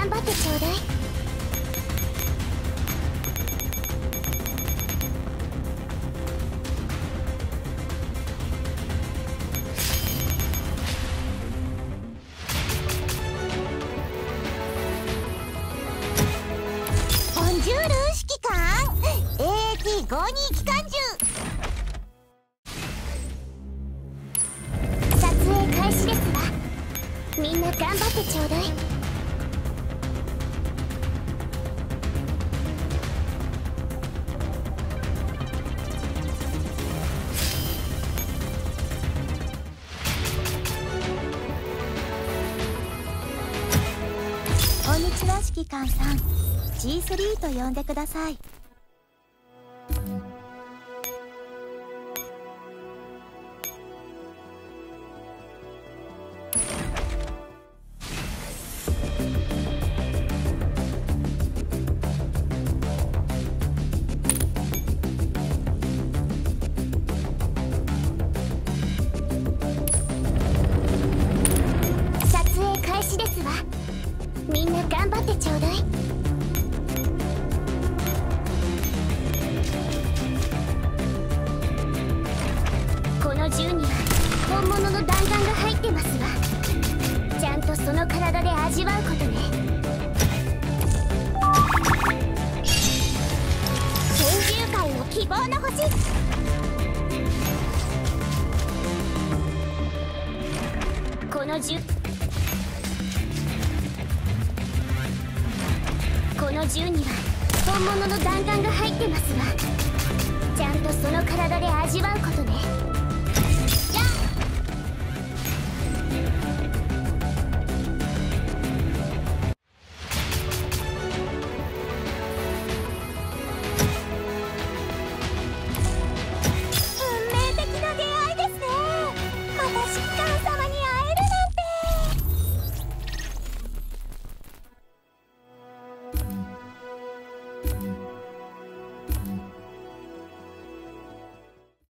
頑張ってちょうだい。ボンジュール指揮官 AT52 機関銃。みんな頑張ってちょうだい。こんにちは指揮官さん、 G3 と呼んでください。みんな頑張ってちょうだい。この銃には本物の弾丸が入ってますわ。ちゃんとその体で味わうことね。拳銃界の希望の星。この銃には本物の弾丸が入ってますわ。ちゃんとその体で味わうことね。